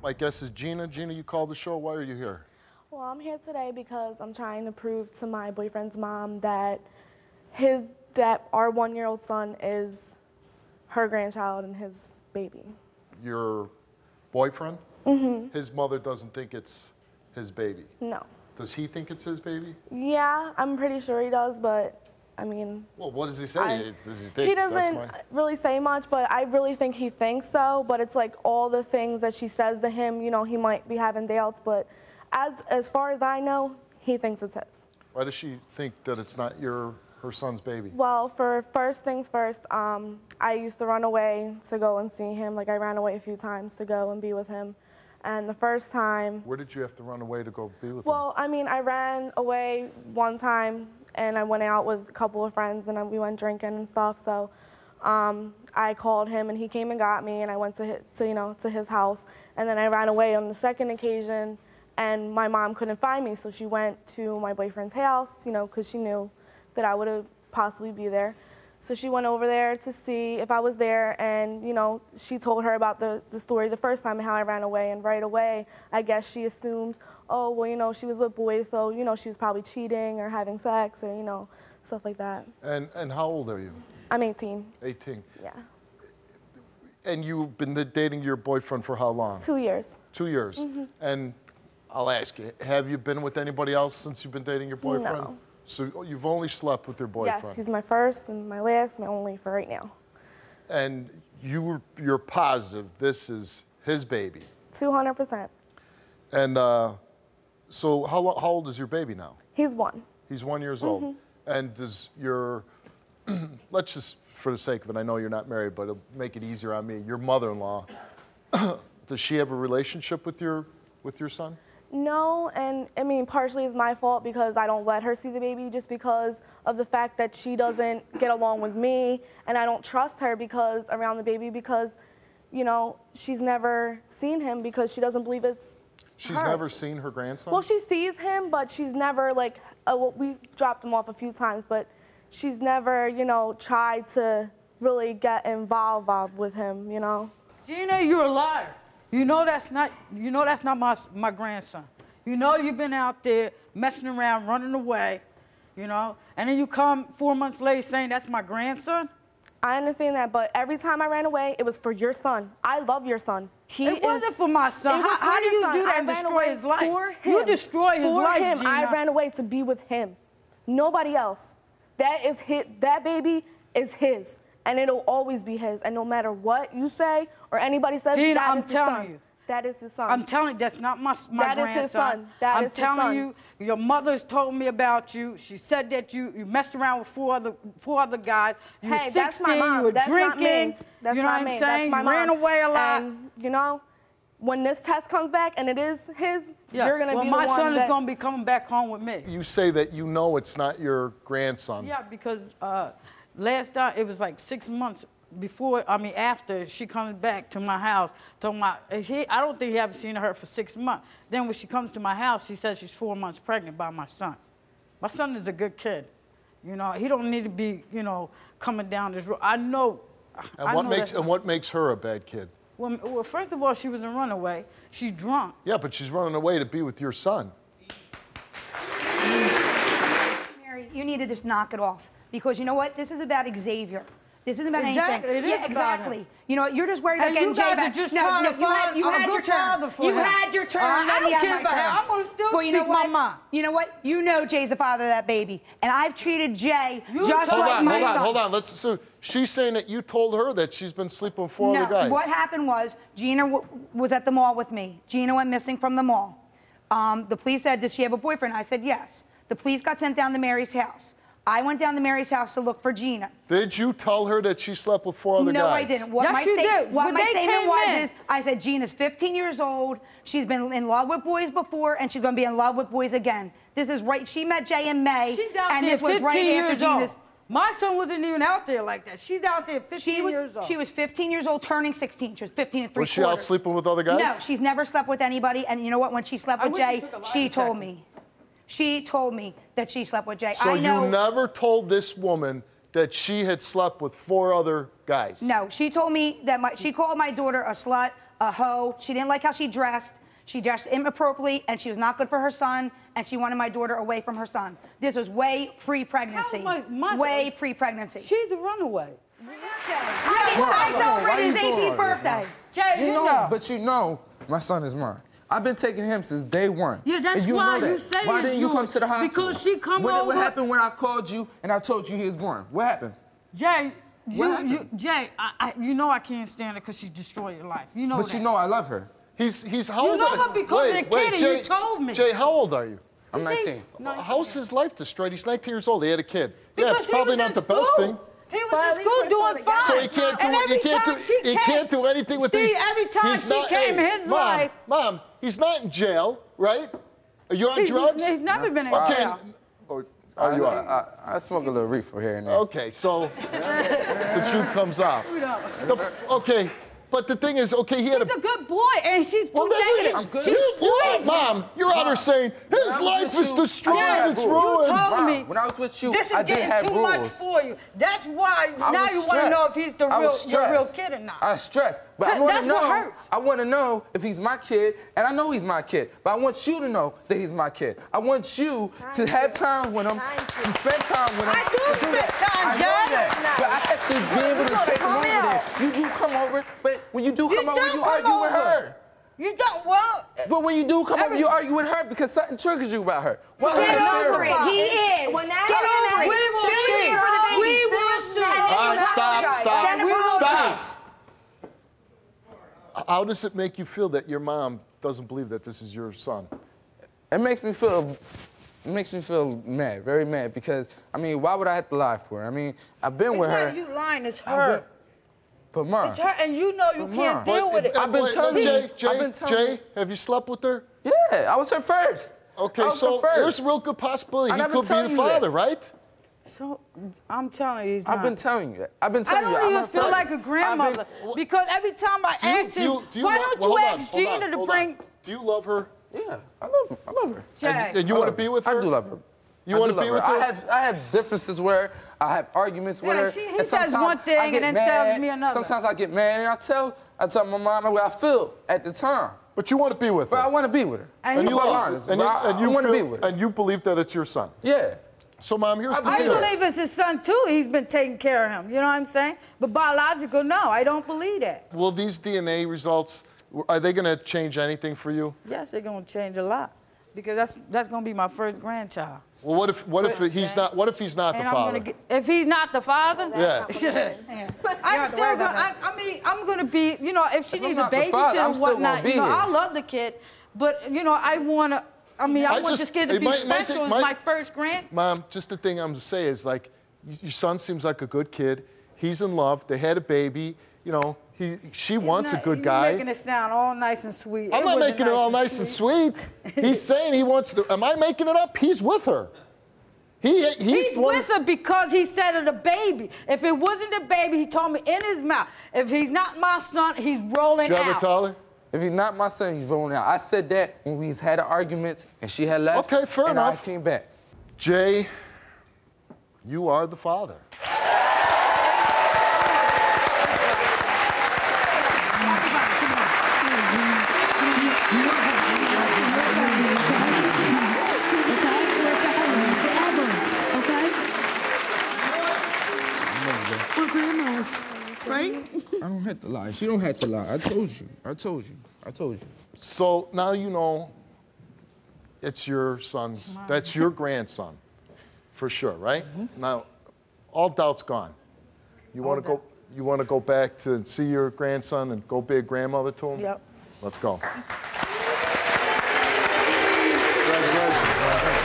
My guest is Gina. Gina, you called the show. Why are you here? Well, I'm here today because I'm trying to prove to my boyfriend's mom that our one-year-old son is her grandchild and his baby. Your boyfriend? Mm-hmm. His mother doesn't think it's his baby? No. Does he think it's his baby? Yeah, I'm pretty sure he does, but I mean... Well, what does he say? Does he think he doesn't really say much, but I really think he thinks so, but it's like all the things that she says to him, you know, he might be having doubts, but... As far as I know, he thinks it's his. Why does she think that it's not her son's baby? Well, for first things first, I used to run away to go and see him. Like, I ran away a few times to go and be with him. And the first time... Where did you have to run away to go be with him? Well, I mean, I ran away one time, and I went out with a couple of friends, and we went drinking and stuff. So I called him, and he came and got me, and I went to his house. And then I ran away on the second occasion. And my mom couldn't find me, so she went to my boyfriend's house, you know, because she knew that I would possibly be there. So she went over there to see if I was there, and, you know, she told her about the story the first time and how I ran away. And right away, I guess she assumed, oh, well, you know, she was with boys, so, you know, she was probably cheating or having sex or, you know, stuff like that. And how old are you? I'm 18. 18. Yeah. And you've been dating your boyfriend for how long? 2 years. 2 years. Mm-hmm. And... I'll ask you, have you been with anybody else since you've been dating your boyfriend? No. So you've only slept with your boyfriend? Yes, he's my first and my last, my only for right now. And you're positive this is his baby? 200%. And so how old is your baby now? He's one. He's 1 years old. Mm-hmm. And does your, let's just, for the sake of it, I know you're not married, but it'll make it easier on me, your mother-in-law, does she have a relationship with your son? No, and I mean, partially it's my fault because I don't let her see the baby just because of the fact that she doesn't get along with me and I don't trust her because around the baby because, you know, she's never seen him because she doesn't believe it's She's her. Never seen her grandson? Well, she sees him, but she's never like, well, we dropped him off a few times, but she's never, you know, tried to really get involved with him, you know? Gina, you're a liar. You know that's not my grandson. You know you've been out there messing around, running away, you know, and then you come 4 months later saying that's my grandson? I understand that, but every time I ran away, it was for your son. I love your son. It wasn't for my son. How do you do that and destroy his life? For him. You destroy his life, Gina. For him, I ran away to be with him. Nobody else. That baby is his. And it'll always be his. And no matter what you say or anybody says, Gina, that is his son. You, that is his son. I'm telling you, that's not my grandson. That is his son. I'm telling you, your mother's told me about you. She said that you messed around with four other guys. You were 16, that's my mom. You were drinking. That's you know what I'm saying? You ran away a lot. And, you know, when this test comes back and it is his, yeah. You're going to be the one. Well, my son is going to be coming back home with me. You say that you know it's not your grandson. Yeah, because... last time, it was like 6 months before, I mean, after she comes back to my house, I don't think he haven't seen her for 6 months. Then when she comes to my house, she says she's 4 months pregnant by my son. My son is a good kid. You know, he don't need to be, you know, coming down this road. I know. What makes her a bad kid? Well, first of all, she was a runaway. She's drunk. Yeah, but she's running away to be with your son. Mary, you need to just knock it off. Because you know what? This is about Xavier. This isn't about anything. Yeah, exactly. You know what? You're just worried about getting Jay back. No, you had your turn. You had your turn. I don't care about her. I'm going to still speak my mind. You know what? You know Jay's the father of that baby. And I've treated Jay just like my son. Hold on. So she's saying that you told her that she's been sleeping with four other guys. What happened was Gina was at the mall with me. Gina went missing from the mall. The police said, does she have a boyfriend? I said, yes. The police got sent down to Mary's house. I went down to Mary's house to look for Gina. Did you tell her that she slept with four other guys? No, I didn't. What my statement was is, I said, Gina's 15 years old. She's been in love with boys before, and she's going to be in love with boys again. This is right. She met Jay in May, and this was right after Gina's. My son wasn't even out there like that. She's out there 15 years old. She was 15 years old, turning 16. She was 15 and 3/4. Was she out sleeping with other guys? No, she's never slept with anybody. And you know what? When she slept with Jay, she told me. She told me that she slept with Jay. So you never told this woman that she had slept with four other guys? No, she told me that she called my daughter a slut, a hoe. She didn't like how she dressed. She dressed inappropriately, and she was not good for her son, and she wanted my daughter away from her son. This was way pre-pregnancy. Way pre-pregnancy. She's a runaway. Really? I celebrated his 18th birthday. Jay, you know. But you know, my son is mine. I've been taking him since day one. Yeah, that's why you say it's you. Why didn't you come to the hospital? Because she come over. What happened when I called you and I told you he was born? What happened? Jay. You know I can't stand her because she destroyed your life. You know that. But you know I love her. He's how old? You know but because of the kid and you told me. Jay, how old are you? I'm 19. How's his life destroyed? He's 19 years old. He had a kid. Yeah, it's probably not the best thing. He was in school doing fine. So he can't do anything with these. Every time she came, his life. Mom, he's not in jail, right? Are you on drugs? He's never been in jail. Oh, you are. I smoke a little reefer here and there. Okay, so the truth comes out. Okay, but the thing is, okay, he had a... He's a good boy, and she's too negative. She's poison. Mom, you're out here saying his life is destroyed, it's ruined. You told me. When I was with you, I did have rules. This is getting too much for you. That's why now you want to know if he's the real kid or not. I stress. But that's what hurts. I want to know if he's my kid, and I know he's my kid, but I want you to know that he's my kid. I want you to have time with him, to spend time with him. I do spend time, Jay. But I have to be able to take him over there. You do come over, but when you do come over, you argue with her. You don't, well... But when you do come over, you argue with her because something triggers you about her. Well, get over it. He is. Get over it. We will see. We will see. All right, stop, stop, stop. How does it make you feel that your mom doesn't believe that this is your son? It makes me feel mad, very mad, because, I mean, why would I have to lie for her? I mean, I've been with her. It's not you lying, it's her. But Mom. It's her, and you know you can't deal with it. I've been telling you. Jay, have you slept with her? Yeah, I was her first. Okay, so there's a real good possibility he could be the father, right? So, I'm telling you, he's not. I've been telling you that. I don't even feel like a grandmother because every time I ask him, why don't you ask Gina to bring... Do you love her? Yeah, I love her. And you want to be with her? I do love her. You want to be with her? I have differences where I have arguments with her. He says one thing and then tells me another. Sometimes I get mad and I tell my mom how I feel at the time. But you want to be with her. But I want to be with her. And you love her. And you want to be with her. And you believe that it's your son. Yeah. So, Mom, here's the deal. I believe it's his son, too. He's been taking care of him. You know what I'm saying? But biological, no. I don't believe that. Well, these DNA results, are they going to change anything for you? Yes, they're going to change a lot. Because that's going to be my first grandchild. Well, what if he's not the father? If he's not the father? Yeah. But I'm still going to, I mean, I'm going to be, you know, if she needs a babysitter and whatnot, you know, I love the kid. But, you know, I want this kid to be special. It's my first grand. Mom, just the thing I'm going to say is, like, your son seems like a good kid. He's in love. They had a baby. You know, she wants a good guy. You're making it sound all nice and sweet. I'm not making it all nice and sweet. He's saying he wants to. Am I making it up? He's with her. He's with her because he said of the baby. If it wasn't a baby, he told me in his mouth, if he's not my son, he's rolling out. Did you ever tell her? If he's not my son, he's rolling out. I said that when we had an argument and she had left. Okay, fair enough. I came back. Jay, you are the father. Right? I don't have to lie. She don't have to lie. I told you. So now you know it's your son's, that's your grandson, for sure, right? Mm-hmm. Now, all doubt's gone. You wanna go back to see your grandson and go be a grandmother to him? Yep. Let's go. Congratulations.